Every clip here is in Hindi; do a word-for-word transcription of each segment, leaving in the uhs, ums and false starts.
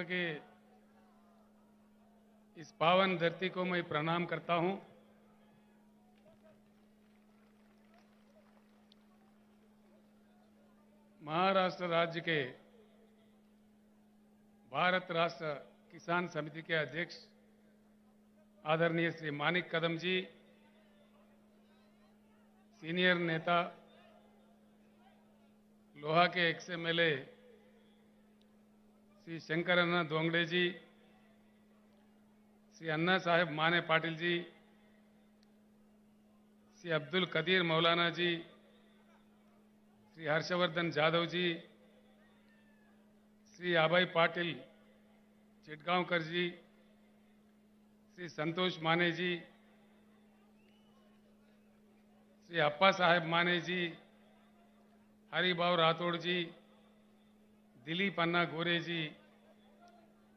सके इस पावन धरती को मैं प्रणाम करता हूं। महाराष्ट्र राज्य के भारत राष्ट्र किसान समिति के अध्यक्ष आदरणीय श्री माणिक कदम जी, सीनियर नेता लोहा के ex M L A Shri Shankar Anna Dongade ji, Shri Anna Saheb Mane Patil जी, श्री अब्दुल कदीर मौलाना जी, श्री हर्षवर्धन जाधव जी, श्री अभय पाटिल चिटगावकर जी, श्री संतोष माने जी, श्री अप्पा साहब माने जी, हरिभाऊ राठौड़ जी, दिलीप अन्ना गोरे जी,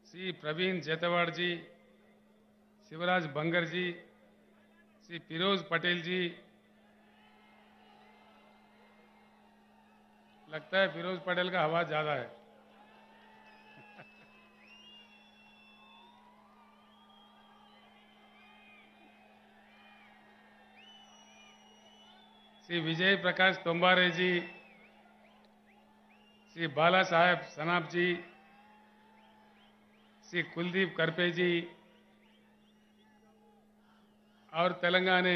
श्री प्रवीण जेतवाड़ जी, शिवराज बंगर जी, श्री फिरोज पटेल जी। लगता है फिरोज पटेल का आवाज ज्यादा है। श्री विजय प्रकाश तोंबारे जी, श्री बाला साहब सनाप जी, श्री कुलदीप करपे जी और तेलंगाना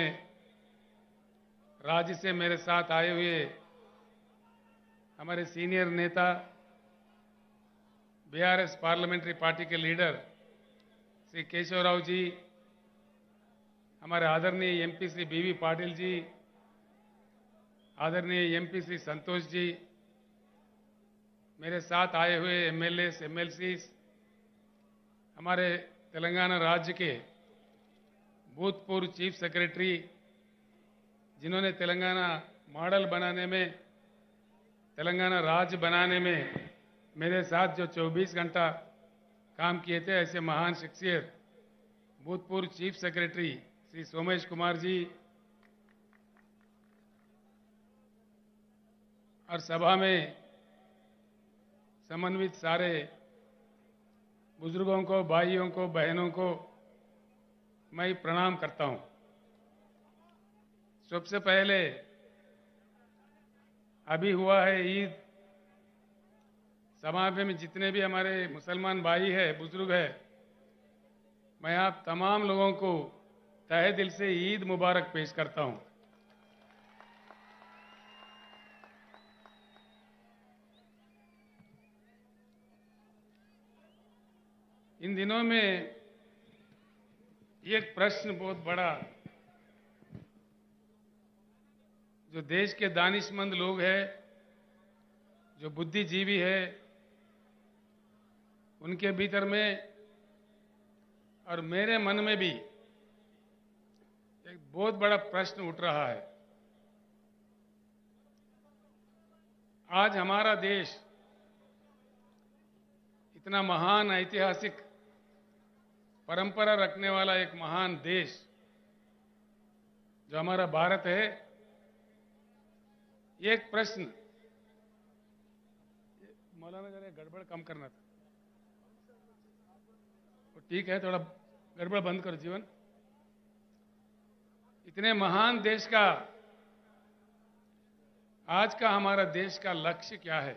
राज्य से मेरे साथ आए हुए हमारे सीनियर नेता बीआरएस पार्लियामेंट्री पार्टी के लीडर श्री केशवराव जी, हमारे आदरणीय एमपी श्री बीवी पाटिल जी, आदरणीय एमपी श्री संतोष जी, मेरे साथ आए हुए एमएलएस एमएलसीस, हमारे तेलंगाना राज्य के भूतपूर्व चीफ सेक्रेटरी जिन्होंने तेलंगाना मॉडल बनाने में, तेलंगाना राज्य बनाने में मेरे साथ जो चौबीस घंटा काम किए थे, ऐसे महान शख्सियत भूतपूर्व चीफ सेक्रेटरी श्री सोमेश कुमार जी। और सभा में समन्वित सारे बुजुर्गों को, भाइयों को, बहनों को मैं प्रणाम करता हूं। सबसे पहले अभी हुआ है ईद, सभा में जितने भी हमारे मुसलमान भाई है, बुजुर्ग है, मैं आप तमाम लोगों को तहे दिल से ईद मुबारक पेश करता हूं। इन दिनों में एक प्रश्न बहुत बड़ा जो देश के दानिशमंद लोग हैं, जो बुद्धिजीवी है, उनके भीतर में और मेरे मन में भी एक बहुत बड़ा प्रश्न उठ रहा है। आज हमारा देश इतना महान ऐतिहासिक परंपरा रखने वाला एक महान देश जो हमारा भारत है, एक प्रश्न मौलाना जरा गड़बड़ कम करना था, ठीक है, थोड़ा गड़बड़ बंद करो जीवन। इतने महान देश का आज का हमारा देश का लक्ष्य क्या है?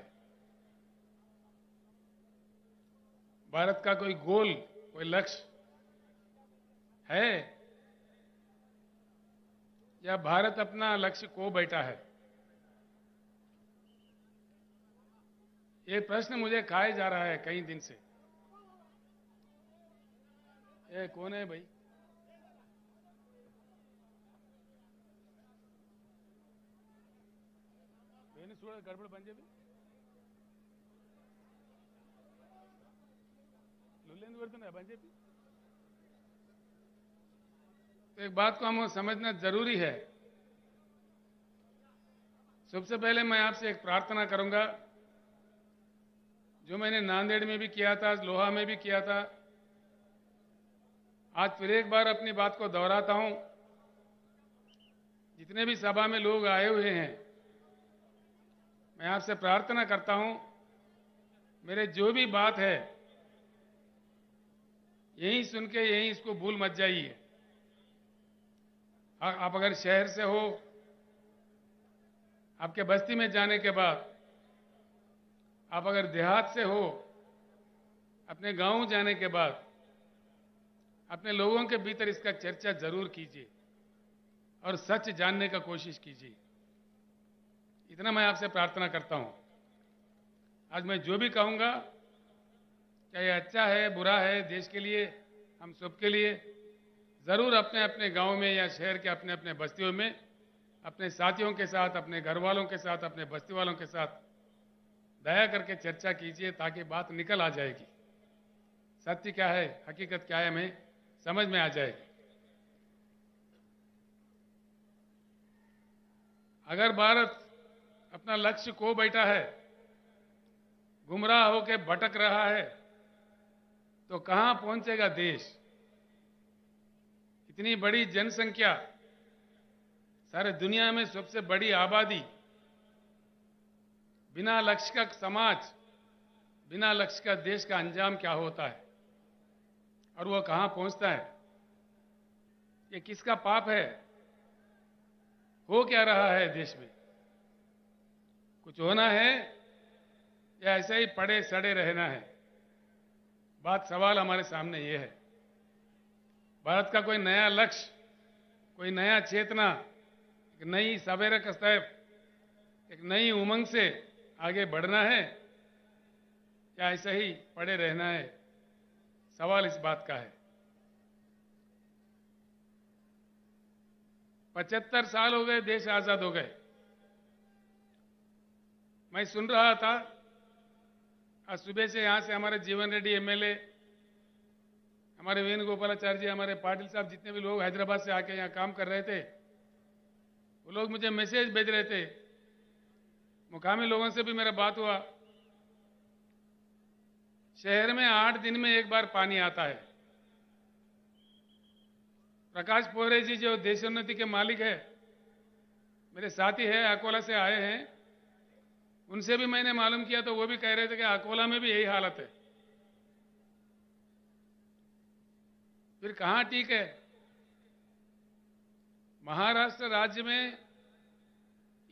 भारत का कोई गोल, कोई लक्ष्य है या भारत अपना लक्ष्य खो बैठा है? ये प्रश्न मुझे खाए जा रहा है कई दिन से। ये कौन है भाई? गड़बड़ बन जाए तो एक बात को हम समझना जरूरी है। सबसे पहले मैं आपसे एक प्रार्थना करूंगा, जो मैंने नांदेड़ में भी किया था, लोहा में भी किया था, आज फिर एक बार अपनी बात को दोहराता हूं। जितने भी सभा में लोग आए हुए हैं, मैं आपसे प्रार्थना करता हूं, मेरे जो भी बात है यहीं सुन के यहीं इसको भूल मत जाइए। आप अगर शहर से हो, आपके बस्ती में जाने के बाद, आप अगर देहात से हो, अपने गांव जाने के बाद, अपने लोगों के भीतर इसका चर्चा जरूर कीजिए और सच जानने का कोशिश कीजिए। इतना मैं आपसे प्रार्थना करता हूं। आज मैं जो भी कहूंगा, चाहे अच्छा है बुरा है, देश के लिए, हम सबके लिए, जरूर अपने अपने गांव में या शहर के अपने अपने बस्तियों में अपने साथियों के साथ, अपने घर वालों के साथ, अपने बस्ती वालों के साथ दया करके चर्चा कीजिए ताकि बात निकल आ जाएगी। सत्य क्या है, हकीकत क्या है, हमें समझ में आ जाएगी। अगर भारत अपना लक्ष्य खो बैठा है, गुमराह होके भटक रहा है, तो कहां पहुंचेगा देश? इतनी बड़ी जनसंख्या, सारे दुनिया में सबसे बड़ी आबादी, बिना लक्ष्य का समाज, बिना लक्ष्य का देश का अंजाम क्या होता है और वो कहां पहुंचता है? ये किसका पाप है? हो क्या रहा है देश में? कुछ होना है या ऐसे ही पड़े सड़े रहना है? बात, सवाल हमारे सामने ये है। भारत का कोई नया लक्ष्य, कोई नया चेतना, एक नई सवेरे का स्टेप, एक नई उमंग से आगे बढ़ना है या ऐसे ही पड़े रहना है? सवाल इस बात का है। पचहत्तर साल हो गए देश आजाद हो गए। मैं सुन रहा था आज सुबह से, यहां से हमारे जीवन रेड्डी एम एल ए, हमारे वेणुगोपालाचार्य जी, हमारे पाटिल साहब, जितने भी लोग हैदराबाद से आके यहाँ काम कर रहे थे, वो लोग मुझे मैसेज भेज रहे थे। मुकामी लोगों से भी मेरा बात हुआ। शहर में आठ दिन में एक बार पानी आता है। प्रकाश पोहरे जी जो देशोन्नति के मालिक है, मेरे साथी है, अकोला से आए हैं, उनसे भी मैंने मालूम किया तो वो भी कह रहे थे कि अकोला में भी यही हालत है। फिर कहाँ ठीक है? महाराष्ट्र राज्य में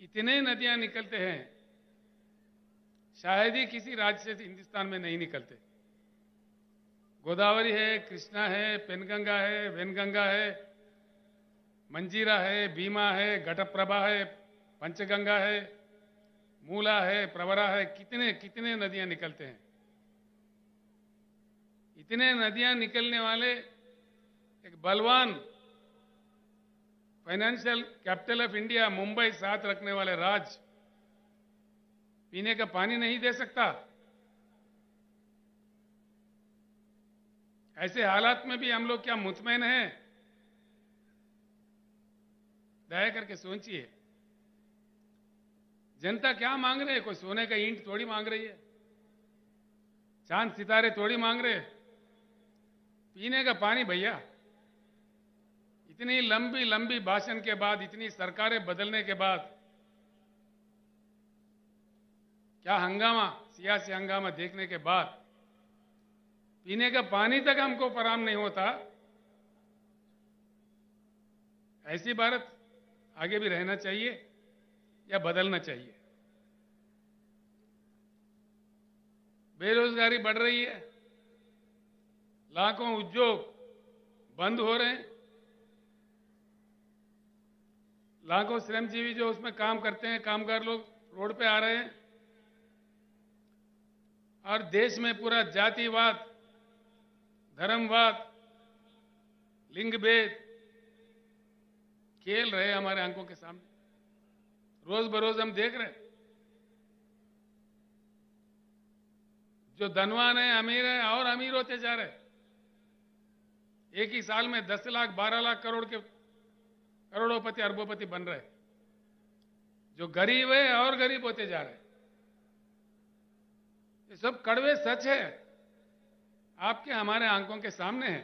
इतने नदियां निकलते हैं, शायद ही किसी राज्य से हिंदुस्तान में नहीं निकलते। गोदावरी है, कृष्णा है, पेनगंगा है, वेनगंगा है, मंजीरा है, भीमा है, घटप्रभा है, पंचगंगा है, मूला है, प्रवरा है, कितने कितने नदियां निकलते हैं। इतने नदियां निकलने वाले एक बलवान financial capital of India Mumbai साथ रखने वाले राज्य पीने का पानी नहीं दे सकता। ऐसे हालात में भी हम लोग क्या मुतमईन हैं? दया करके सोचिए, जनता क्या मांग रही है? कोई सोने का ईंट थोड़ी मांग रही है, चांद सितारे थोड़ी मांग रहे, पीने का पानी भैया। इतनी लंबी लंबी भाषण के बाद, इतनी सरकारें बदलने के बाद क्या हंगामा, सियासी हंगामा देखने के बाद पीने का पानी तक हमको फराहम नहीं होता। ऐसी भारत आगे भी रहना चाहिए या बदलना चाहिए? बेरोजगारी बढ़ रही है, लाखों उद्योग बंद हो रहे हैं, लाखों श्रमजीवी जो उसमें काम करते हैं, कामगार लोग रोड पे आ रहे हैं और देश में पूरा जातिवाद, धर्मवाद, लिंगभेद खेल रहे हमारे आंखों के सामने। रोज बरोज हम देख रहे हैं। जो धनवान है, अमीर है, और अमीर होते जा रहे हैं। एक ही साल में दस लाख बारह लाख करोड़ के करोड़ोपति अरबोपति बन रहे हैं। जो गरीब है और गरीब होते जा रहे हैं। ये सब कड़वे सच है, आपके हमारे आंखों के सामने है।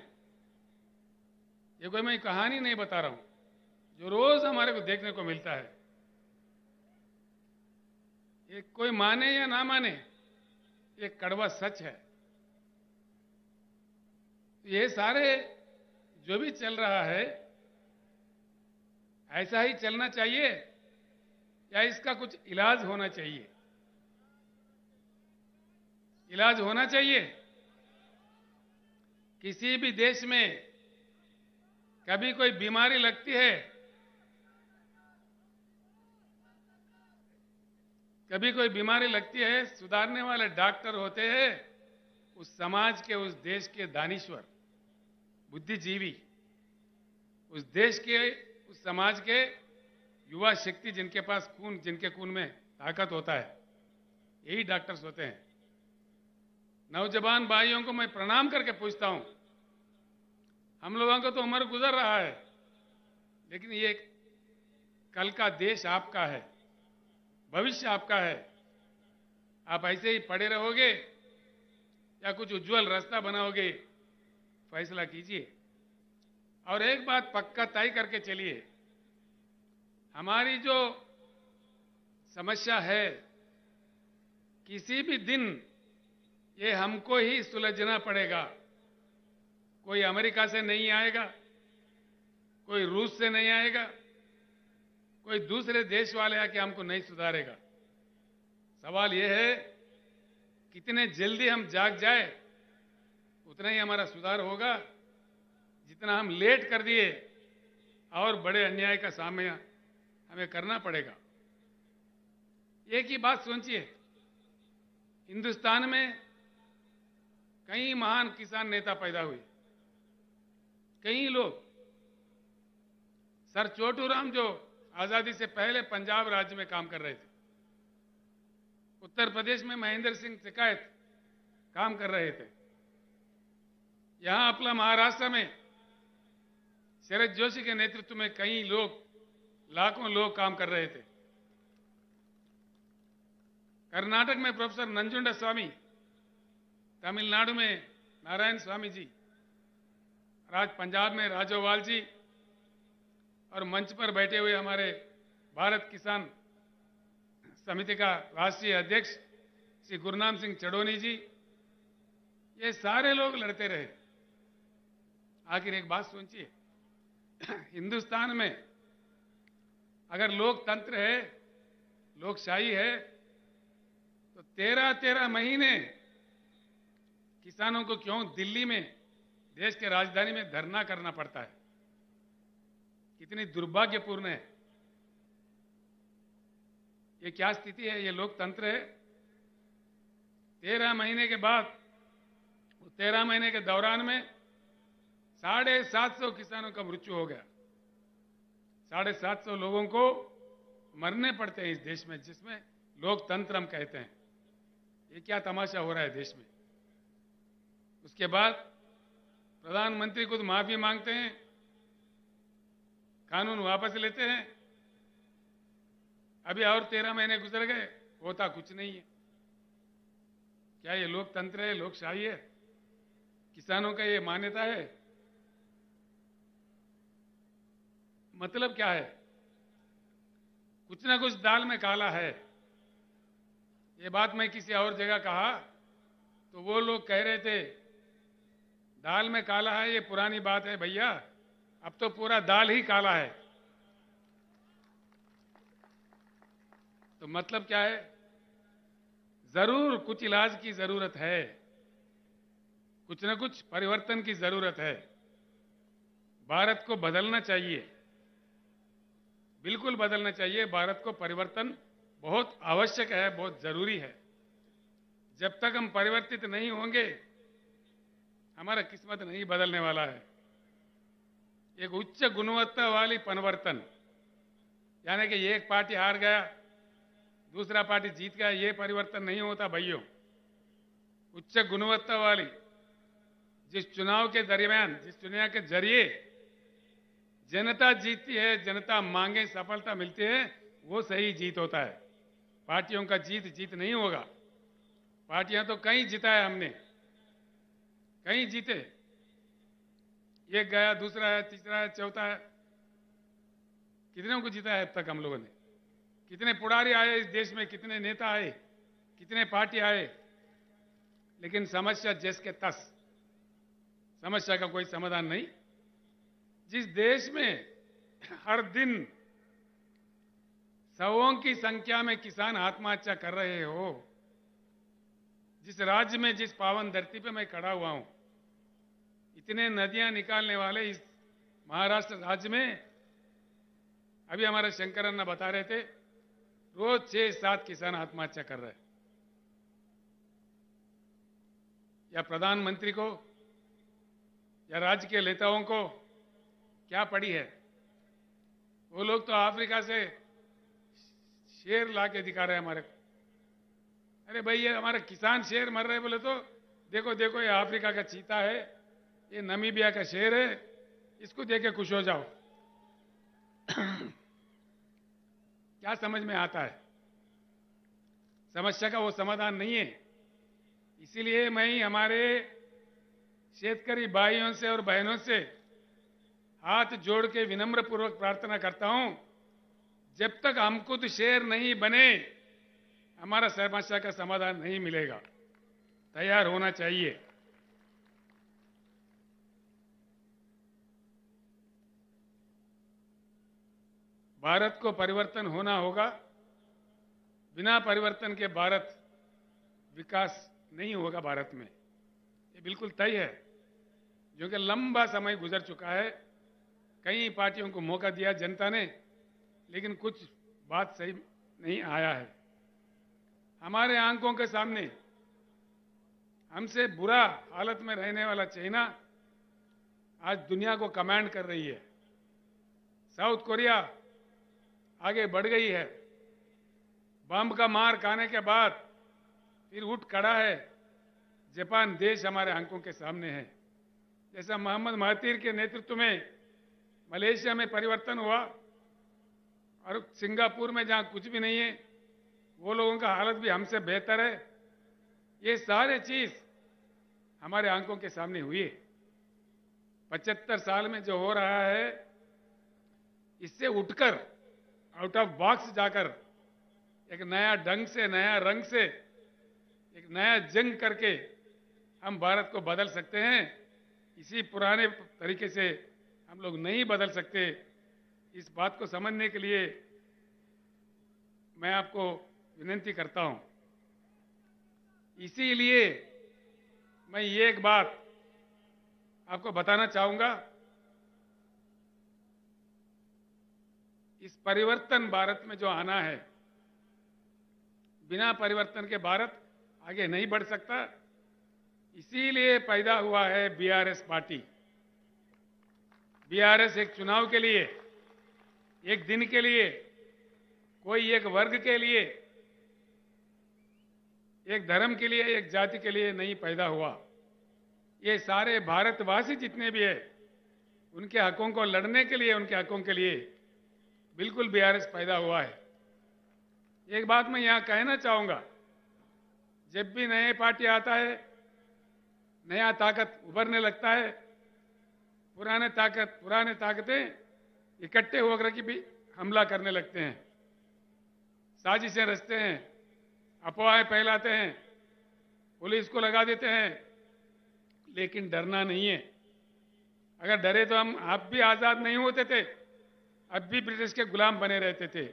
ये कोई मैं कहानी नहीं बता रहा हूं, जो रोज हमारे को देखने को मिलता है। ये कोई माने या ना माने, ये कड़वा सच है। ये सारे जो भी चल रहा है ऐसा ही चलना चाहिए या इसका कुछ इलाज होना चाहिए? इलाज होना चाहिए। किसी भी देश में कभी कोई बीमारी लगती है, कभी कोई बीमारी लगती है, सुधारने वाले डॉक्टर होते हैं उस समाज के, उस देश के दानिश्वर, बुद्धिजीवी, उस देश के, उस समाज के युवा शक्ति, जिनके पास खून, जिनके खून में ताकत होता है, यही डॉक्टर्स होते हैं। नौजवान भाइयों को मैं प्रणाम करके पूछता हूं, हम लोगों को तो उम्र गुजर रहा है, लेकिन ये कल का देश आपका है, भविष्य आपका है। आप ऐसे ही पड़े रहोगे या कुछ उज्जवल रास्ता बनाओगे? फैसला कीजिए। और एक बात पक्का तय करके चलिए, हमारी जो समस्या है किसी भी दिन ये हमको ही सुलझना पड़ेगा। कोई अमेरिका से नहीं आएगा, कोई रूस से नहीं आएगा, कोई दूसरे देश वाले आके हमको नहीं सुधारेगा। सवाल यह है कितने जल्दी हम जाग जाए, उतना ही हमारा सुधार होगा। जितना हम लेट कर दिए और बड़े अन्याय का सामना हमें करना पड़ेगा। एक ही बात सोचिए, हिंदुस्तान में कई महान किसान नेता पैदा हुए, कई लोग। सर चोटू राम जो आजादी से पहले पंजाब राज्य में काम कर रहे थे, उत्तर प्रदेश में महेंद्र सिंह टिकैत काम कर रहे थे, यहां अपना महाराष्ट्र में शरद जोशी के नेतृत्व में कई लोग, लाखों लोग काम कर रहे थे। कर्नाटक में प्रोफेसर नंजुंडा स्वामी, तमिलनाडु में नारायण स्वामी जी, आज पंजाब में राजोवाल जी, और मंच पर बैठे हुए हमारे भारत किसान समिति का राष्ट्रीय अध्यक्ष श्री गुरुनाम सिंह चढ़ौनी जी, ये सारे लोग लड़ते रहे। आखिर एक बात सोचिए, हिंदुस्तान में अगर लोकतंत्र है, लोकशाही है, तो तेरह तेरह महीने किसानों को क्यों दिल्ली में, देश के राजधानी में धरना करना पड़ता है? कितनी दुर्भाग्यपूर्ण है। ये क्या स्थिति है? ये लोकतंत्र है? तेरह महीने के बाद, तेरह महीने के दौरान में साढ़े सात सौ किसानों का मृत्यु हो गया। साढ़े सात सौ लोगों को मरने पड़ते हैं इस देश में, जिसमें लोकतंत्र हम कहते हैं। ये क्या तमाशा हो रहा है देश में? उसके बाद प्रधानमंत्री खुद माफी मांगते हैं, कानून वापस लेते हैं। अभी और तेरह महीने गुजर गए, होता कुछ नहीं है। क्या ये लोकतंत्र है, लोकशाही है? किसानों का ये मान्यता है? मतलब क्या है? कुछ ना कुछ दाल में काला है। ये बात मैं किसी और जगह कहा तो वो लोग कह रहे थे दाल में काला है, ये पुरानी बात है। भैया, अब तो पूरा दाल ही काला है। तो मतलब क्या है? जरूर कुछ इलाज की जरूरत है, कुछ न कुछ परिवर्तन की जरूरत है। भारत को बदलना चाहिए, बिल्कुल बदलना चाहिए। भारत को परिवर्तन बहुत आवश्यक है, बहुत जरूरी है। जब तक हम परिवर्तित नहीं होंगे, हमारा किस्मत नहीं बदलने वाला है। एक उच्च गुणवत्ता वाली परिवर्तन, यानी कि एक पार्टी हार गया, दूसरा पार्टी जीत गया, ये परिवर्तन नहीं होता भाइयों। उच्च गुणवत्ता वाली, जिस चुनाव के दरमियान, जिस चुनाव के जरिए जनता जीतती है, जनता मांगे सफलता मिलती है, वो सही जीत होता है। पार्टियों का जीत जीत नहीं होगा। पार्टियां तो कई जिताया हमने, कहीं जीते, एक गया, दूसरा है, तीसरा है, चौथा है। कितने को जीता है अब तक हम लोगों ने? कितने पुड़ारी आए इस देश में, कितने नेता आए, कितने पार्टी आए, लेकिन समस्या जस के तस। समस्या का कोई समाधान नहीं। जिस देश में हर दिन सौओं की संख्या में किसान आत्महत्या कर रहे हो, जिस राज्य में, जिस पावन धरती पे मैं खड़ा हुआ हूं, इतने नदियां निकालने वाले इस महाराष्ट्र राज्य में, अभी हमारे शंकर अन्ना बता रहे थे, रोज छह सात किसान आत्महत्या कर रहे हैं। या प्रधानमंत्री को या राज्य के नेताओं को क्या पड़ी है? वो लोग तो अफ्रीका से शेर लाके दिखा रहे हैं हमारे को। अरे भाई, ये हमारे किसान शेर मर रहे बोले तो देखो देखो ये अफ्रीका का चीता है, ये नामीबिया का शेर है, इसको देख के खुश हो जाओ। क्या समझ में आता है? समस्या का वो समाधान नहीं है। इसीलिए मैं हमारे शेतकारी भाइयों से और बहनों से हाथ जोड़ के विनम्र पूर्वक प्रार्थना करता हूं, जब तक हम खुद शेर नहीं बने हमारा समस्या का समाधान नहीं मिलेगा। तैयार होना चाहिए। भारत को परिवर्तन होना होगा। बिना परिवर्तन के भारत विकास नहीं होगा भारत में, ये बिल्कुल तय है, जो कि लंबा समय गुजर चुका है। कई पार्टियों को मौका दिया जनता ने, लेकिन कुछ बात सही नहीं आया है। हमारे आंखों के सामने हमसे बुरा हालत में रहने वाला चाइना आज दुनिया को कमांड कर रही है। साउथ कोरिया आगे बढ़ गई है, बम का मार खाने के बाद फिर उठ खड़ा है। जापान देश हमारे आंखों के सामने है। जैसा मोहम्मद महातीर के नेतृत्व में मलेशिया में परिवर्तन हुआ, और सिंगापुर में जहां कुछ भी नहीं है, वो लोगों का हालत भी हमसे बेहतर है। ये सारे चीज हमारे आंखों के सामने हुई है। पचहत्तर साल में जो हो रहा है, इससे उठकर, आउट ऑफ बॉक्स जाकर, एक नया ढंग से, नया रंग से, एक नया जंग करके हम भारत को बदल सकते हैं। इसी पुराने तरीके से हम लोग नहीं बदल सकते। इस बात को समझने के लिए मैं आपको विनती करता हूं। इसीलिए मैं ये एक बात आपको बताना चाहूंगा, इस परिवर्तन भारत में जो आना है, बिना परिवर्तन के भारत आगे नहीं बढ़ सकता। इसीलिए पैदा हुआ है बीआरएस पार्टी। बीआरएस एक चुनाव के लिए, एक दिन के लिए, कोई एक वर्ग के लिए, एक धर्म के लिए, एक जाति के लिए नहीं पैदा हुआ। ये सारे भारतवासी जितने भी हैं, उनके हकों को लड़ने के लिए, उनके हकों के लिए बिल्कुल बीआरएस पैदा हुआ है। एक बात मैं यहाँ कहना चाहूँगा, जब भी नई पार्टी आता है, नया ताकत उभरने लगता है, पुराने ताकत पुराने ताकतें इकट्ठे होकर के भी हमला करने लगते हैं, साजिशें रचते हैं, अफवाहें फैलाते हैं, पुलिस को लगा देते हैं। लेकिन डरना नहीं है। अगर डरे तो हम आप भी आज़ाद नहीं होते थे, अब भी ब्रिटिश के गुलाम बने रहते थे।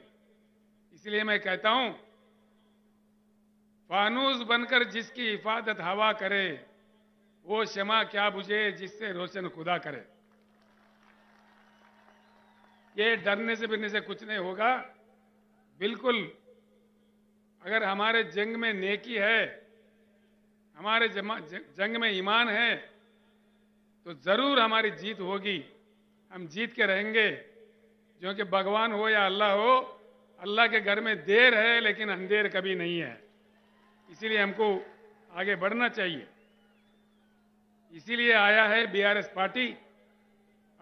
इसलिए मैं कहता हूँ, फानूस बनकर जिसकी हिफाजत हवा करे, वो शमा क्या बुझे जिससे रोशन खुदा करे। ये डरने से बिरने से कुछ नहीं होगा। बिल्कुल, अगर हमारे जंग में नेकी है, हमारे जंग में ईमान है, तो जरूर हमारी जीत होगी। हम जीत के रहेंगे, जो कि भगवान हो या अल्लाह हो, अल्लाह के घर में देर है लेकिन अंधेर कभी नहीं है। इसीलिए हमको आगे बढ़ना चाहिए। इसीलिए आया है बीआरएस पार्टी।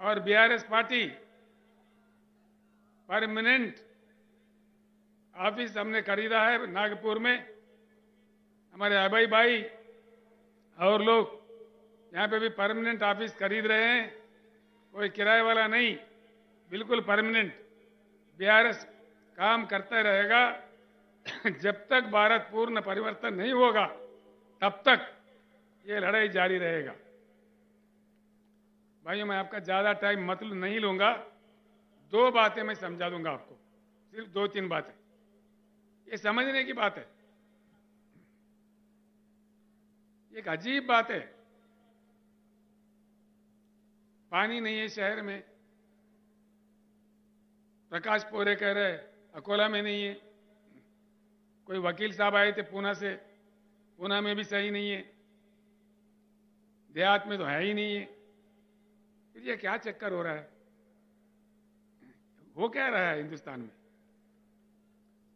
और बीआरएस पार्टी परमानेंट ऑफिस हमने खरीदा है नागपुर में। हमारे अभय भाई और लोग यहाँ पे भी परमानेंट ऑफिस खरीद रहे हैं, कोई किराए वाला नहीं, बिल्कुल परमानेंट। बीआरएस काम करता रहेगा। जब तक भारत पूर्ण परिवर्तन नहीं होगा, तब तक ये लड़ाई जारी रहेगा। भाई मैं आपका ज्यादा टाइम मतलब नहीं लूंगा, दो बातें मैं समझा दूंगा आपको, सिर्फ दो तीन बातें, ये समझने की बात है। एक अजीब बात है, पानी नहीं है शहर में, प्रकाश पोहरे कह रहे अकोला में नहीं है, कोई वकील साहब आए थे पूना से, पूना में भी सही नहीं है, देहात में तो है ही नहीं है, फिर ये क्या चक्कर हो रहा है? वो क्या रहा है हिंदुस्तान में?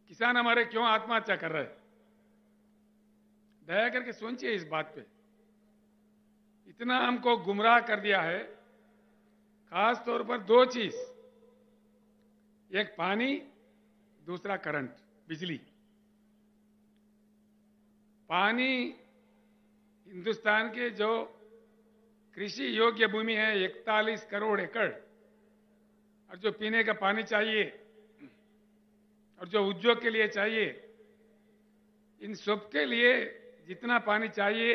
किसान हमारे क्यों आत्महत्या कर रहे हैं? दया करके सोचिए इस बात पे। इतना हमको गुमराह कर दिया है, खास तौर पर दो चीज, एक पानी, दूसरा करंट, बिजली। पानी हिंदुस्तान के जो कृषि योग्य भूमि है इकतालीस करोड़ एकड़, और जो पीने का पानी चाहिए और जो उद्योग के लिए चाहिए, इन सब के लिए जितना पानी चाहिए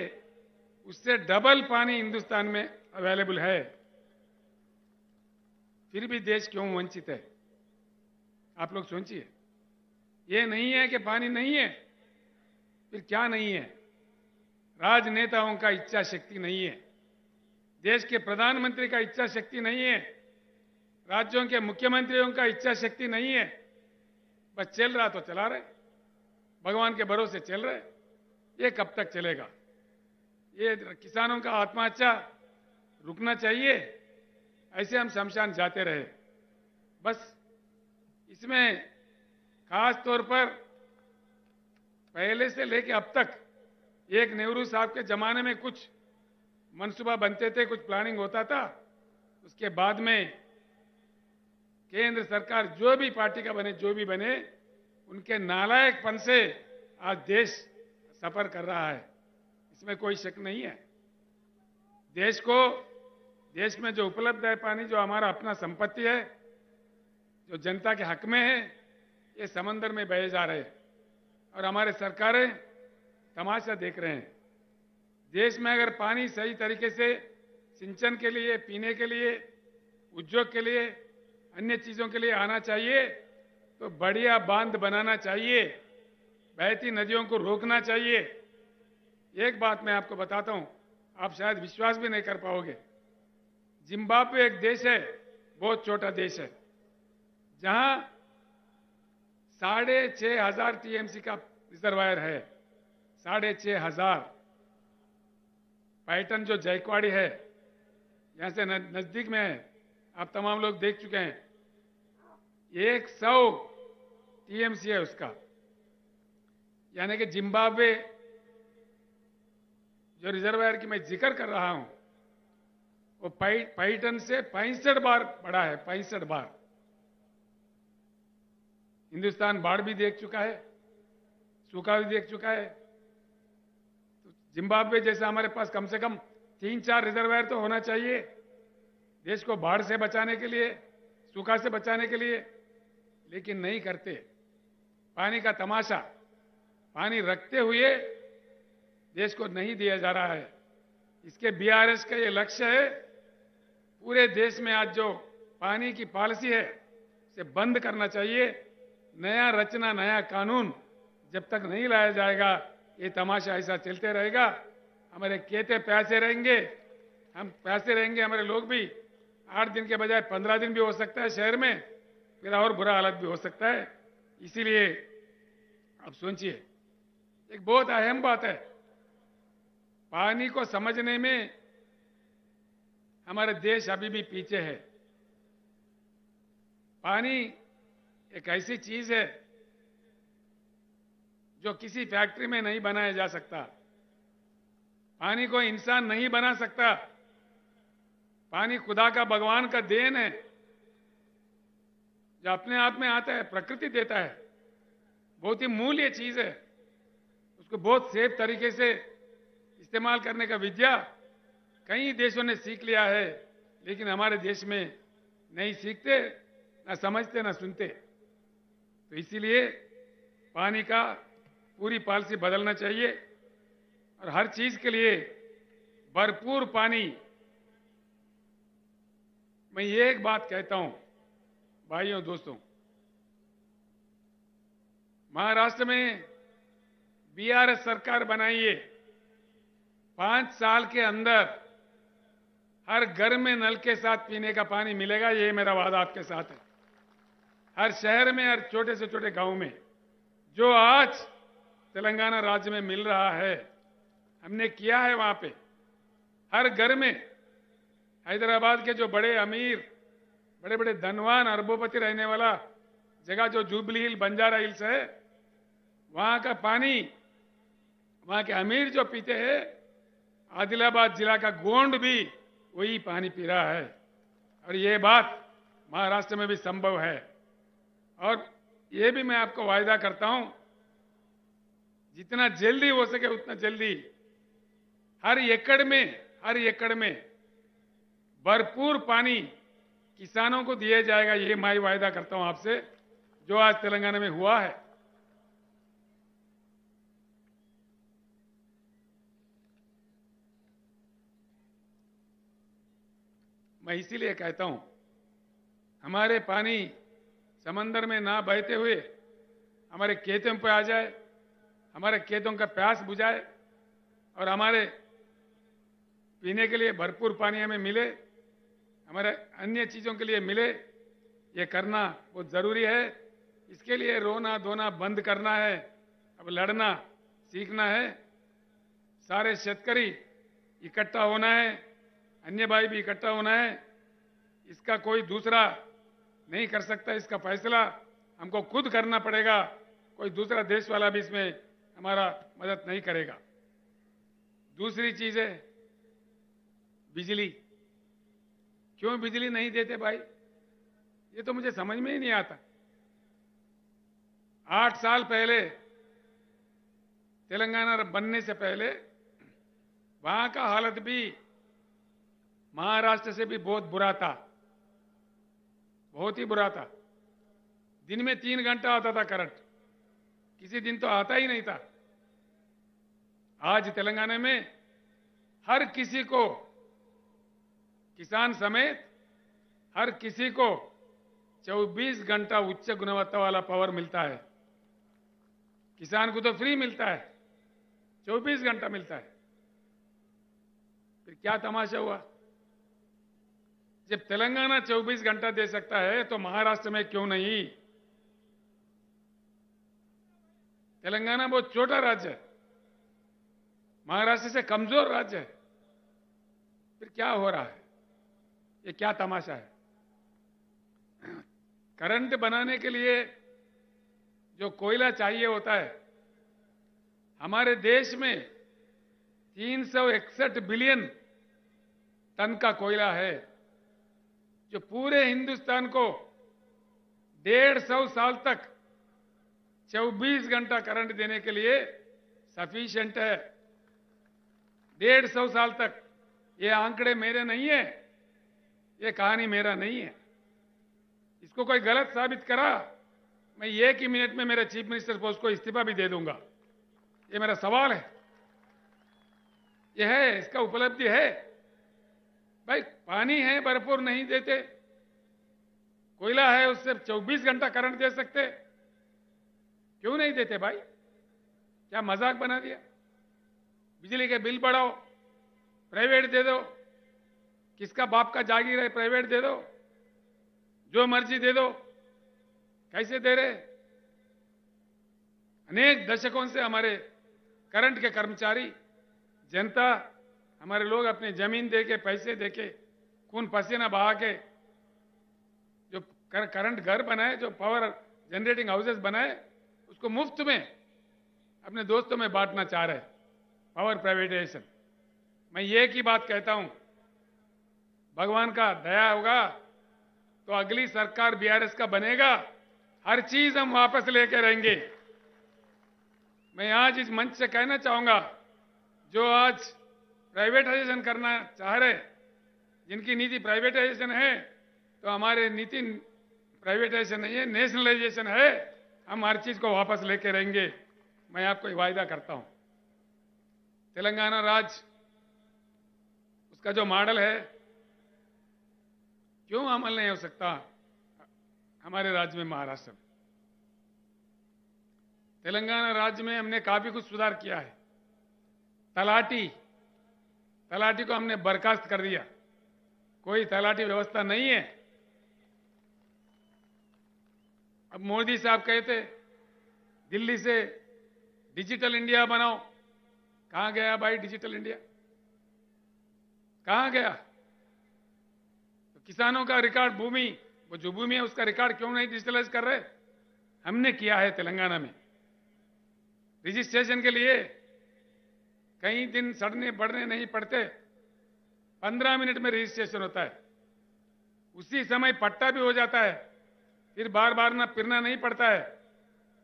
उससे डबल पानी हिंदुस्तान में अवेलेबल है, फिर भी देश क्यों वंचित है? आप लोग सोचिए। ये नहीं है कि पानी नहीं है, फिर क्या नहीं है? राजनेताओं का इच्छा शक्ति नहीं है, देश के प्रधानमंत्री का इच्छा शक्ति नहीं है, राज्यों के मुख्यमंत्रियों का इच्छा शक्ति नहीं है, बस चल रहा तो चला रहे, भगवान के भरोसे चल रहे। ये कब तक चलेगा? ये किसानों का आत्महत्या रुकना चाहिए, ऐसे हम शमशान जाते रहे। बस इसमें खास तौर पर पहले से लेके अब तक, एक नेहरू साहब के जमाने में कुछ मनसूबा बनते थे, कुछ प्लानिंग होता था, उसके बाद में केंद्र सरकार जो भी पार्टी का बने, जो भी बने, उनके नालायकपन से आज देश सफर कर रहा है, इसमें कोई शक नहीं है। देश को, देश में जो उपलब्ध है पानी, जो हमारा अपना संपत्ति है, जो जनता के हक में है, ये समंदर में बहे जा रहे हैं और हमारे सरकारें तमाशा देख रहे हैं। देश में अगर पानी सही तरीके से सिंचन के लिए, पीने के लिए, उद्योग के लिए, अन्य चीजों के लिए आना चाहिए तो बढ़िया बांध बनाना चाहिए, बहती नदियों को रोकना चाहिए। एक बात मैं आपको बताता हूं, आप शायद विश्वास भी नहीं कर पाओगे। जिम्बाब्वे एक देश है, बहुत छोटा देश है, जहां साढ़े छह हजार टीएमसी का रिजर्वायर है, साढ़े छह हजार पैटन जो जयकवाड़ी है, यहां से नजदीक में है, आप तमाम लोग देख चुके हैं, एक सौ टीएमसी है उसका। यानी कि जिम्बाब्वे जो रिजर्वायर की मैं जिक्र कर रहा हूं, वो पैटन से पैंसठ बार बड़ा है, पैंसठ बार। हिंदुस्तान बाढ़ भी देख चुका है, सूखा भी देख चुका है, तो जिम्बाब्वे जैसे हमारे पास कम से कम तीन चार रिजर्वायर तो होना चाहिए, देश को बाढ़ से बचाने के लिए, सूखा से बचाने के लिए, लेकिन नहीं करते। पानी का तमाशा, पानी रखते हुए देश को नहीं दिया जा रहा है। इसके बीआरएस का ये लक्ष्य है। पूरे देश में आज जो पानी की पॉलिसी है उसे बंद करना चाहिए। नया रचना, नया कानून जब तक नहीं लाया जाएगा ये तमाशा ऐसा चलते रहेगा। हमारे खेते प्यासे रहेंगे, हम प्यासे रहेंगे, हमारे लोग भी। आठ दिन के बजाय पंद्रह दिन भी हो सकता है शहर में, फिर और बुरा हालत भी हो सकता है। इसीलिए आप सोचिए, एक बहुत अहम बात है, पानी को समझने में हमारे देश अभी भी पीछे है। पानी एक ऐसी चीज है जो किसी फैक्ट्री में नहीं बनाया जा सकता, पानी को इंसान नहीं बना सकता, पानी खुदा का, भगवान का देन है, जो अपने आप में आता है, प्रकृति देता है, बहुत ही मूल्य चीज है। उसको बहुत सेफ तरीके से इस्तेमाल करने का विद्या कई देशों ने सीख लिया है, लेकिन हमारे देश में नहीं सीखते, ना समझते, ना सुनते। तो इसीलिए पानी का पूरी पॉलिसी बदलना चाहिए और हर चीज के लिए भरपूर पानी मैं ये एक बात कहता हूं भाइयों दोस्तों, महाराष्ट्र में बीआरएस सरकार बनाइए, पांच साल के अंदर हर घर में नल के साथ पीने का पानी मिलेगा, ये मेरा वादा आपके साथ है। हर शहर में, हर छोटे से छोटे गांव में, जो आज तेलंगाना राज्य में मिल रहा है हमने किया है वहां पे। हर घर में, हैदराबाद के जो बड़े अमीर, बड़े बड़े धनवान, अरबोपति रहने वाला जगह जो जुबली हिल, बंजारा हिल्स है, वहां का पानी वहां के अमीर जो पीते हैं, आदिलाबाद जिला का गोंड भी वही पानी पी रहा है। और ये बात महाराष्ट्र में भी संभव है। और ये भी मैं आपको वायदा करता हूं, जितना जल्दी हो सके उतना जल्दी हर एकड़ में, हर एकड़ में भरपूर पानी किसानों को दिया जाएगा, ये मैं वायदा करता हूं आपसे, जो आज तेलंगाना में हुआ है। मैं इसीलिए कहता हूं, हमारे पानी समंदर में ना बहते हुए हमारे खेतों पर आ जाए, हमारे खेतों का प्यास बुझाए और हमारे पीने के लिए भरपूर पानी हमें मिले, हमारे अन्य चीज़ों के लिए मिले, ये करना बहुत ज़रूरी है। इसके लिए रोना धोना बंद करना है, अब लड़ना सीखना है। सारे शेतकरी इकट्ठा होना है, अन्य भाई भी इकट्ठा होना है, इसका कोई दूसरा नहीं कर सकता, इसका फैसला हमको खुद करना पड़ेगा, कोई दूसरा देश वाला भी इसमें हमारा मदद नहीं करेगा। दूसरी चीज है बिजली, क्यों बिजली नहीं देते भाई, ये तो मुझे समझ में ही नहीं आता। आठ साल पहले तेलंगाना बनने से पहले वहां का हालत भी महाराष्ट्र से भी बहुत बुरा था, बहुत ही बुरा था। दिन में तीन घंटा आता था करंट, किसी दिन तो आता ही नहीं था। आज तेलंगाना में हर किसी को, किसान समेत हर किसी को चौबीस घंटा उच्च गुणवत्ता वाला पावर मिलता है। किसान को तो फ्री मिलता है, चौबीस घंटा मिलता है। फिर क्या तमाशा हुआ, जब तेलंगाना चौबीस घंटा दे सकता है तो महाराष्ट्र में क्यों नहीं। तेलंगाना बहुत छोटा राज्य है, महाराष्ट्र से कमजोर राज्य है, फिर क्या हो रहा है, ये क्या तमाशा है। करंट बनाने के लिए जो कोयला चाहिए होता है, हमारे देश में तीन सौ इकसठ बिलियन टन का कोयला है, जो पूरे हिंदुस्तान को डेढ़ सौ साल तक चौबीस घंटा करंट देने के लिए सफिशिएंट है। डेढ़ सौ साल तक, ये आंकड़े मेरे नहीं है, ये कहानी मेरा नहीं है, इसको कोई गलत साबित करा मैं एक ही मिनट में मेरे चीफ मिनिस्टर पोस्ट को इस्तीफा भी दे दूंगा, ये मेरा सवाल है। ये है, इसका उपलब्धि है भाई, पानी है भरपूर नहीं देते, कोयला है उससे चौबीस घंटा करंट दे सकते, क्यों नहीं देते भाई, क्या मजाक बना दिया। बिजली के बिल बढ़ाओ, प्राइवेट दे दो, किसका बाप का जागीर है, प्राइवेट दे दो, जो मर्जी दे दो, कैसे दे रहे। अनेक दशकों से हमारे करंट के कर्मचारी, जनता, हमारे लोग अपनी जमीन दे के, पैसे दे के, खून पसीना बहा के जो करंट घर बनाए, जो पावर जनरेटिंग हाउसेस बनाए, उसको मुफ्त में अपने दोस्तों में बांटना चाह रहे, पावर प्राइवेटाइजेशन। मैं ये की बात कहता हूं, भगवान का दया होगा तो अगली सरकार बीआरएस का बनेगा, हर चीज हम वापस लेके रहेंगे। मैं आज इस मंच से कहना चाहूंगा, जो आज प्राइवेटाइजेशन करना चाह रहे, जिनकी नीति प्राइवेटाइजेशन है, तो हमारे नीति प्राइवेटाइजेशन नहीं है, नेशनलाइजेशन है, हम हर चीज को वापस लेके रहेंगे, मैं आपको ये वायदा करता हूं। तेलंगाना राज्य, उसका जो मॉडल है, क्यों अमल नहीं हो सकता हमारे राज्य में? महाराष्ट्र में, तेलंगाना राज्य में हमने काफी कुछ सुधार किया है। तलाटी तलाटी को हमने बर्खास्त कर दिया, कोई तलाटी व्यवस्था नहीं है। अब मोदी साहब कहे थे दिल्ली से डिजिटल इंडिया बनाओ, कहां गया भाई डिजिटल इंडिया? कहां गया? तो किसानों का रिकॉर्ड भूमि, वो जो भूमि है उसका रिकॉर्ड क्यों नहीं डिजिटलाइज कर रहे? हमने किया है तेलंगाना में। रजिस्ट्रेशन के लिए कई दिन सड़ने बढ़ने नहीं पड़ते, पंद्रह मिनट में रजिस्ट्रेशन होता है, उसी समय पट्टा भी हो जाता है, फिर बार बार ना फिरना नहीं पड़ता है।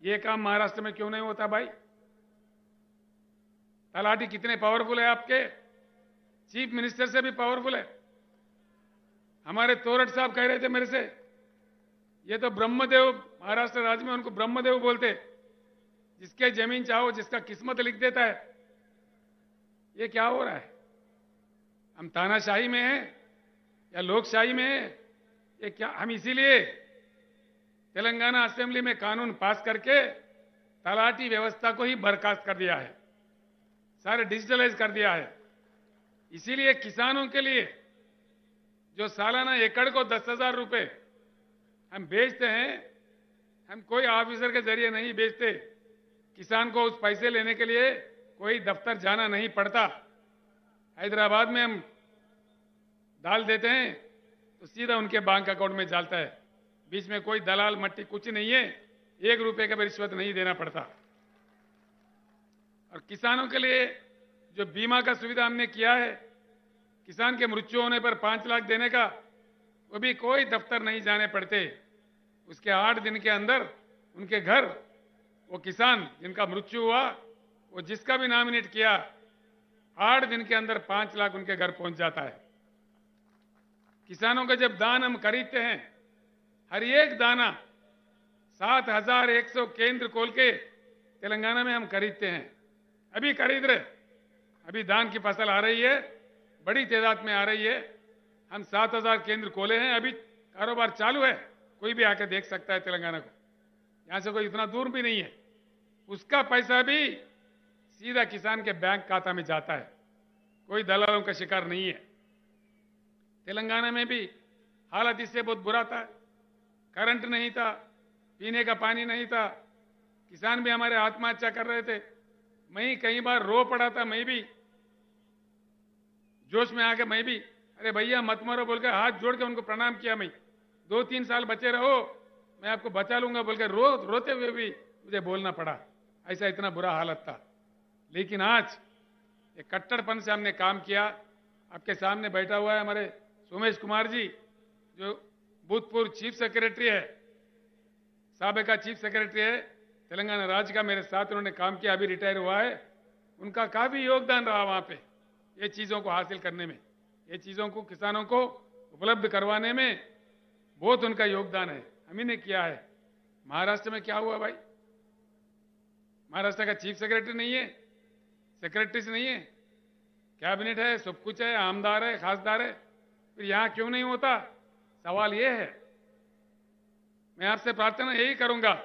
ये काम महाराष्ट्र में क्यों नहीं होता भाई? तलाटी कितने पावरफुल है, आपके चीफ मिनिस्टर से भी पावरफुल है। हमारे तोरट साहब कह रहे थे मेरे से, ये तो ब्रह्मदेव, महाराष्ट्र राज्य में उनको ब्रह्मदेव बोलते, जिसके जमीन चाहो, जिसका किस्मत लिख देता है। ये क्या हो रहा है? हम तानाशाही में हैं या लोकशाही में हैं? ये क्या हम इसीलिए तेलंगाना असेंबली में कानून पास करके तलाटी व्यवस्था को ही बर्खास्त कर दिया है, सारे डिजिटलाइज कर दिया है। इसीलिए किसानों के लिए जो सालाना एकड़ को दस हजार रुपये हम बेचते हैं, हम कोई ऑफिसर के जरिए नहीं बेचते, किसान को उस पैसे लेने के लिए कोई दफ्तर जाना नहीं पड़ता। हैदराबाद में हम डाल देते हैं तो सीधा उनके बैंक अकाउंट में जाता है, बीच में कोई दलाल मट्टी कुछ नहीं है, एक रुपए का भी रिश्वत नहीं देना पड़ता। और किसानों के लिए जो बीमा का सुविधा हमने किया है, किसान के मृत्यु होने पर पांच लाख देने का, वो भी कोई दफ्तर नहीं जाने पड़ते, उसके आठ दिन के अंदर उनके घर वो किसान जिनका मृत्यु हुआ, वो जिसका भी नॉमिनेट किया, आठ दिन के अंदर पांच लाख उनके घर पहुंच जाता है। किसानों का जब दान हम खरीदते हैं, हर एक दाना सात हजार एक सौ केंद्र खोल के तेलंगाना में हम खरीदते हैं, अभी खरीद रहे, अभी दान की फसल आ रही है, बड़ी तादाद में आ रही है। हम सात हजार केंद्र खोले हैं, अभी कारोबार चालू है, कोई भी आके देख सकता है तेलंगाना को, यहाँ से कोई इतना दूर भी नहीं है। उसका पैसा भी सीधा किसान के बैंक खाता में जाता है, कोई दलालों का शिकार नहीं है। तेलंगाना में भी हालत इससे बहुत बुरा था, करंट नहीं था, पीने का पानी नहीं था, किसान भी हमारे आत्महत्या कर रहे थे। मैं कई बार रो पड़ा था, मैं भी जोश में आके मैं भी अरे भैया मत मरो बोलकर हाथ जोड़ के उनको प्रणाम किया, मैं दो तीन साल बचे रहो, मैं आपको बचा लूंगा बोलकर रो रोते हुए भी मुझे बोलना पड़ा, ऐसा इतना बुरा हालत था। लेकिन आज ये कट्टरपन से हमने काम किया। आपके सामने बैठा हुआ है हमारे सोमेश कुमार जी, जो भूतपूर्व चीफ सेक्रेटरी है, साबिका चीफ सेक्रेटरी है तेलंगाना राज्य का, मेरे साथ उन्होंने काम किया, अभी रिटायर हुआ है। उनका काफ़ी योगदान रहा वहाँ पे, ये चीज़ों को हासिल करने में, ये चीज़ों को किसानों को उपलब्ध करवाने में बहुत उनका योगदान है, हम ही ने किया है। महाराष्ट्र में क्या हुआ भाई? महाराष्ट्र का चीफ सेक्रेटरी नहीं है, सेक्रेटरीज नहीं है, कैबिनेट है, सब कुछ है, आमदार है, खासदार है, फिर यहाँ क्यों नहीं होता? सवाल ये है। मैं आपसे प्रार्थना यही करूंगा,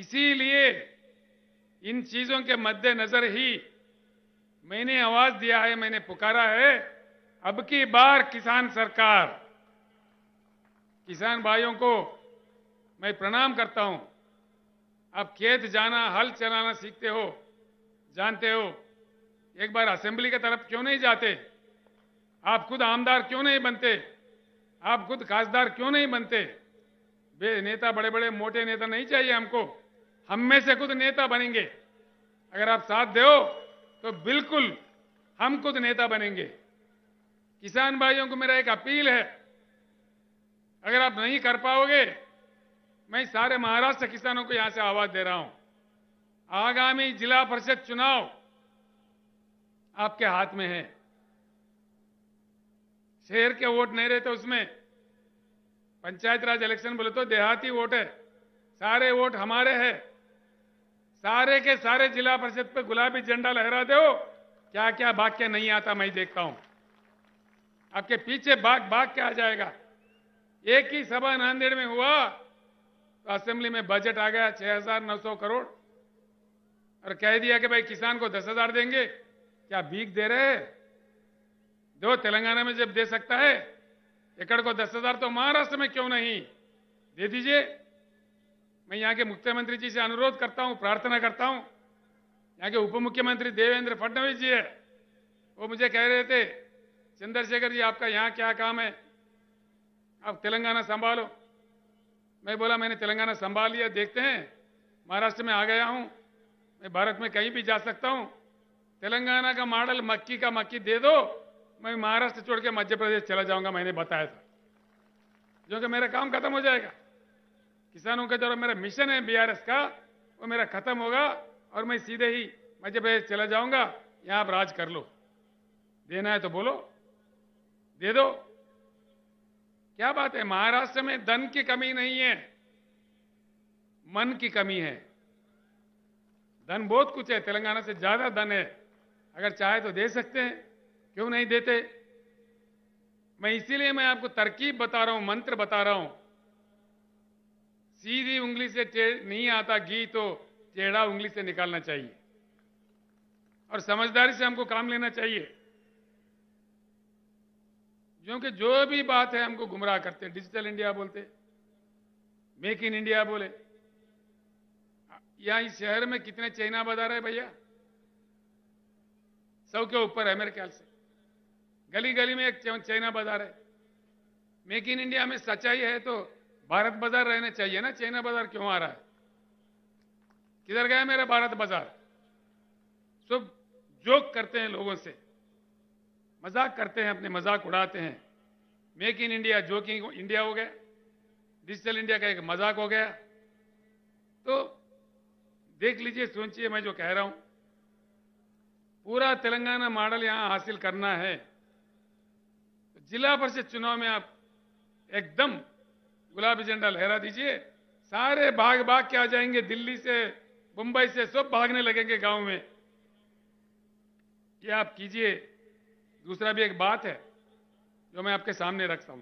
इसीलिए इन चीजों के मद्देनजर ही मैंने आवाज दिया है, मैंने पुकारा है, अब की बार किसान सरकार। किसान भाइयों को मैं प्रणाम करता हूं, आप खेत जाना, हल चलाना सीखते हो, जानते हो, एक बार असेंबली की तरफ क्यों नहीं जाते? आप खुद आमदार क्यों नहीं बनते? आप खुद खासदार क्यों नहीं बनते? बे नेता, बड़े बड़े मोटे नेता नहीं चाहिए हमको, हम में से खुद नेता बनेंगे, अगर आप साथ दो तो बिल्कुल हम खुद नेता बनेंगे। किसान भाइयों को मेरा एक अपील है, अगर आप नहीं कर पाओगे, मैं सारे महाराष्ट्र किसानों को यहां से आवाज दे रहा हूं, आगामी जिला परिषद चुनाव आपके हाथ में है। शहर के वोट नहीं रहते, उसमें पंचायत राज इलेक्शन बोले तो देहाती वोट है, सारे वोट हमारे हैं। सारे के सारे जिला परिषद पे गुलाबी झंडा लहरा दो, क्या क्या भाग के नहीं आता मैं देखता हूं, आपके पीछे भाग भाग के आ जाएगा। एक ही सभा नांदेड़ में हुआ तो असेंबली में बजट आ गया छह हजार नौ सौ करोड़, और कह दिया कि भाई किसान को दस हजार देंगे। क्या भीख दे रहे? दो तेलंगाना में जब दे सकता है एकड़ को दस हजार तो महाराष्ट्र में क्यों नहीं दे दीजिए। मैं यहाँ के मुख्यमंत्री जी से अनुरोध करता हूँ, प्रार्थना करता हूँ। यहाँ के उप मुख्यमंत्री देवेंद्र फडणवीस जी है, वो मुझे कह रहे थे चंद्रशेखर जी आपका यहाँ क्या काम है, आप तेलंगाना संभालो। मैं बोला मैंने तेलंगाना संभाल लिया, देखते हैं महाराष्ट्र में आ गया हूँ, मैं भारत में कहीं भी जा सकता हूँ। तेलंगाना का मॉडल मक्की का मक्की दे दो, मैं महाराष्ट्र छोड़ के मध्य प्रदेश चला जाऊंगा, मैंने बताया था, जो कि मेरा काम खत्म हो जाएगा। किसानों का जो मेरा मिशन है बीआरएस का वो मेरा खत्म होगा और मैं सीधे ही मध्य प्रदेश चला जाऊंगा, यहाँ आप राज कर लो, देना है तो बोलो दे दो। क्या बात है, महाराष्ट्र में धन की कमी नहीं है, मन की कमी है। धन बहुत कुछ है, तेलंगाना से ज्यादा धन है, अगर चाहे तो दे सकते हैं, क्यों नहीं देते। मैं इसीलिए मैं आपको तरकीब बता रहा हूं, मंत्र बता रहा हूं। सीधी उंगली से नहीं आता घी तो टेढ़ा उंगली से निकालना चाहिए, और समझदारी से हमको काम लेना चाहिए, क्योंकि जो भी बात है हमको गुमराह करते। डिजिटल इंडिया बोलते, मेक इन इंडिया बोले, यहाँ इस शहर में कितने चाइना बाजार है भैया, सौ के ऊपर है मेरे ख्याल से, गली गली में एक चाइना बाजार है। मेक इन इंडिया में सच्चाई है तो भारत बाजार रहना चाहिए ना, चाइना बाजार क्यों आ रहा है, किधर गया मेरा भारत बाजार। सब जोक करते हैं लोगों से, मजाक करते हैं, अपने मजाक उड़ाते हैं। Make in India joking India हो गया, डिजिटल इंडिया का एक मजाक हो गया। तो देख लीजिए, सोचिए मैं जो कह रहा हूं, पूरा तेलंगाना मॉडल यहां हासिल करना है। जिला परिषद चुनाव में आप एकदम गुलाबी झंडा लहरा दीजिए, सारे भाग भाग के आ जाएंगे, दिल्ली से मुंबई से सब भागने लगेंगे गांव में। ये आप कीजिए। दूसरा भी एक बात है जो मैं आपके सामने रखता हूं,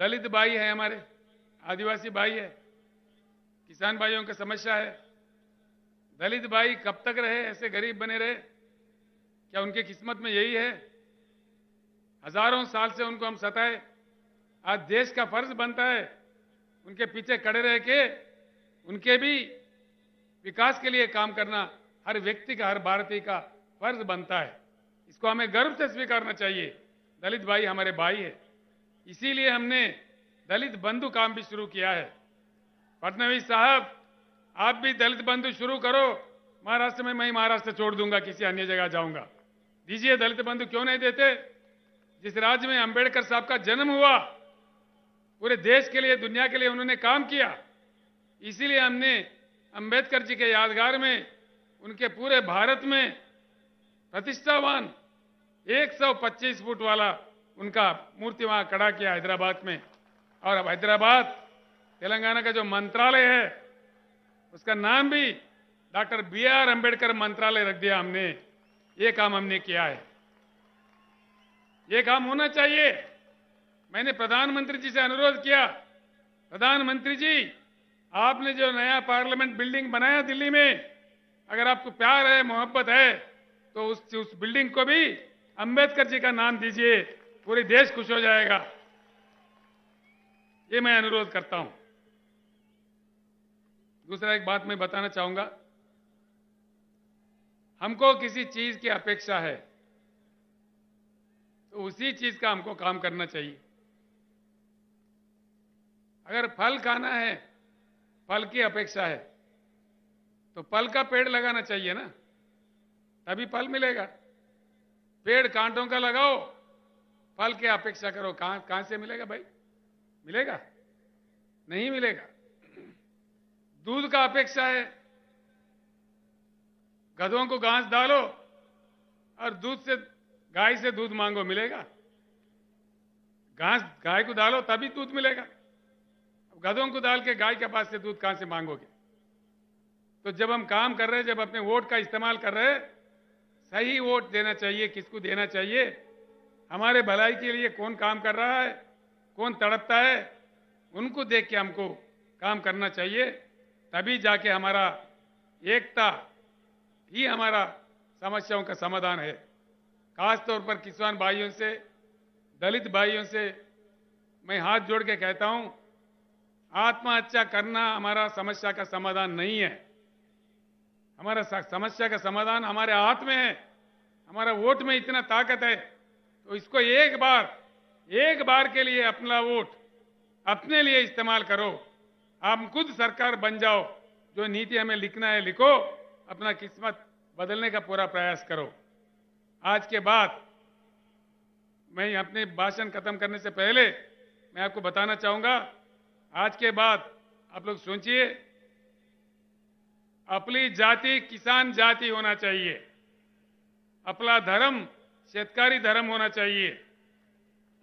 दलित भाई है हमारे, आदिवासी भाई है, किसान भाइयों की समस्या है। दलित भाई कब तक रहे ऐसे गरीब बने रहे? क्या उनके किस्मत में यही है? हजारों साल से उनको हम सताए, आज देश का फर्ज बनता है उनके पीछे खड़े रह के उनके भी विकास के लिए काम करना हर व्यक्ति का, हर भारतीय का फर्ज बनता है। इसको हमें गर्व से स्वीकारना चाहिए, दलित भाई हमारे भाई है। इसीलिए हमने दलित बंधु काम भी शुरू किया है। फडणवीस साहब आप भी दलित बंधु शुरू करो, महाराष्ट्र में मैं महाराष्ट्र छोड़ दूंगा, किसी अन्य जगह जाऊंगा, दीजिए दलित बंधु। क्यों नहीं देते? जिस राज्य में अंबेडकर साहब का जन्म हुआ, पूरे देश के लिए दुनिया के लिए उन्होंने काम किया, इसीलिए हमने अंबेडकर जी के यादगार में उनके पूरे भारत में प्रतिष्ठावान एक सौ पच्चीस फुट वाला उनका मूर्ति वहां खड़ा किया हैदराबाद में। और अब हैदराबाद तेलंगाना का जो मंत्रालय है उसका नाम भी डॉक्टर बी आर अम्बेडकर मंत्रालय रख दिया हमने। ये काम हमने किया है, ये काम होना चाहिए। मैंने प्रधानमंत्री जी से अनुरोध किया, प्रधानमंत्री जी आपने जो नया पार्लियामेंट बिल्डिंग बनाया दिल्ली में, अगर आपको प्यार है मोहब्बत है तो उस उस बिल्डिंग को भी अंबेडकर जी का नाम दीजिए, पूरे देश खुश हो जाएगा, ये मैं अनुरोध करता हूं। दूसरा एक बात मैं बताना चाहूंगा, हमको किसी चीज की अपेक्षा है तो उसी चीज का हमको काम करना चाहिए। अगर फल खाना है, फल की अपेक्षा है तो फल का पेड़ लगाना चाहिए ना, तभी फल मिलेगा। पेड़ कांटों का लगाओ, फल की अपेक्षा करो, कहां कहां से मिलेगा भाई? मिलेगा नहीं मिलेगा। दूध का अपेक्षा है, गधों को घास डालो और दूध से गाय से दूध मांगो, मिलेगा? घास गाय को डालो तभी दूध मिलेगा, गधों को डाल के गाय के पास से दूध कहां से मांगोगे। तो जब हम काम कर रहे हैं, जब अपने वोट का इस्तेमाल कर रहे हैं, सही वोट देना चाहिए। किसको देना चाहिए? हमारे भलाई के लिए कौन काम कर रहा है, कौन तड़पता है, उनको देख के हमको काम करना चाहिए। तभी जाके हमारा एकता ही हमारा समस्याओं का समाधान है। खासतौर पर किसान भाइयों से, दलित भाइयों से मैं हाथ जोड़ के कहता हूँ, आत्महत्या करना हमारा समस्या का समाधान नहीं है। हमारा समस्या का समाधान हमारे हाथ में है, हमारा वोट में इतना ताकत है। तो इसको एक बार एक बार के लिए अपना वोट अपने लिए इस्तेमाल करो। आप खुद सरकार बन जाओ, जो नीति हमें लिखना है लिखो, अपना किस्मत बदलने का पूरा प्रयास करो। आज के बाद मैं अपने भाषण खत्म करने से पहले मैं आपको बताना चाहूँगा, आज के बाद आप लोग सोचिए, अपनी जाति किसान जाति होना चाहिए, अपना धर्म शेतकारी धर्म होना चाहिए,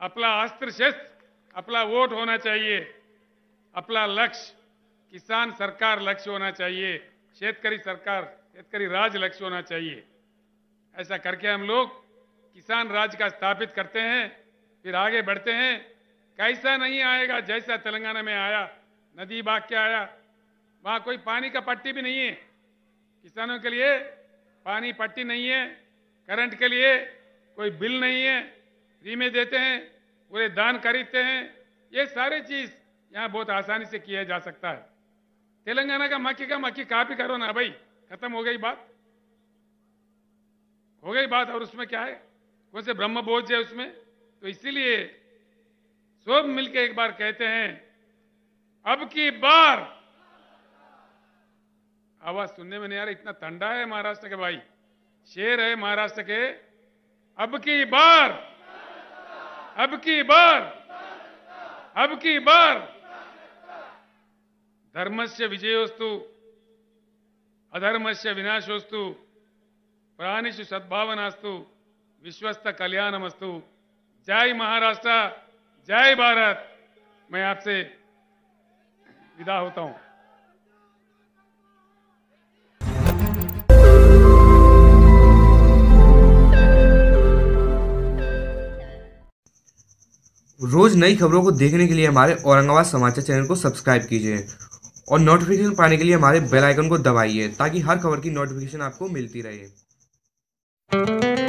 अपना अस्त्र शस्त्र अपना वोट होना चाहिए, अपना लक्ष्य किसान सरकार लक्ष्य होना चाहिए, शेतकारी सरकार शेतकारी राज लक्ष्य होना चाहिए। ऐसा करके हम लोग किसान राज का स्थापित करते हैं, फिर आगे बढ़ते हैं। कैसा नहीं आएगा जैसा तेलंगाना में आया, नदी भाग के आया, वहाँ कोई पानी का पट्टी भी नहीं है, किसानों के लिए पानी पट्टी नहीं है, करंट के लिए कोई बिल नहीं है, फ्री में देते हैं, पूरे दान खरीदते हैं। ये सारी चीज़ यहाँ बहुत आसानी से किया जा सकता है। तेलंगाना का मक्की का मक्की कापी करो ना भाई, खत्म हो गई बात, हो गई बात। और उसमें क्या है, कौन से ब्रह्म बोध है उसमें। तो इसीलिए सब मिलकर एक बार कहते हैं, अब की बार। आवाज सुनने में नहीं आ रही, इतना ठंडा है महाराष्ट्र के भाई। शेर है महाराष्ट्र के, अब की बार, अब की बार, अब की बार, धर्मस्य विजयोस्तु अधर्मस्य विनाशोस्तु प्राणिषु सद्भावनास्तु विश्वस्त कल्याणमस्तु। जय महाराष्ट्र, जय भारत। मैं आपसे विदा होता हूं। रोज नई खबरों को देखने के लिए हमारे औरंगाबाद समाचार चैनल को सब्सक्राइब कीजिए और नोटिफिकेशन पाने के लिए हमारे बेल आइकन को दबाइए, ताकि हर खबर की नोटिफिकेशन आपको मिलती रहे।